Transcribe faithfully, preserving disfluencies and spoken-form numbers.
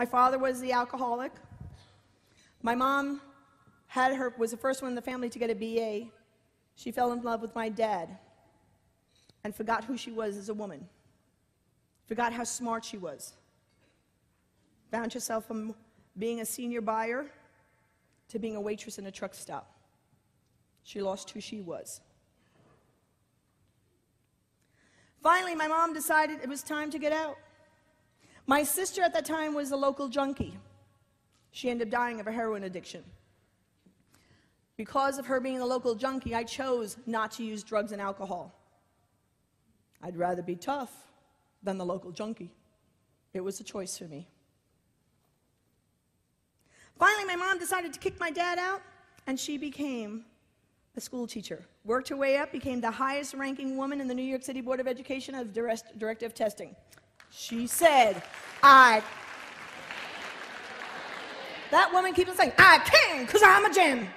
My father was the alcoholic. My mom had her, was the first one in the family to get a B A. She fell in love with my dad and forgot who she was as a woman, forgot how smart she was, found herself from being a senior buyer to being a waitress in a truck stop. She lost who she was. Finally, my mom decided it was time to get out. My sister at that time was a local junkie. She ended up dying of a heroin addiction. Because of her being a local junkie, I chose not to use drugs and alcohol. I'd rather be tough than the local junkie. It was a choice for me. Finally, my mom decided to kick my dad out, and she became a school teacher. Worked her way up, became the highest ranking woman in the New York City Board of Education of directive testing. She said, I... That woman keeps on saying, I can, because I'm a gem.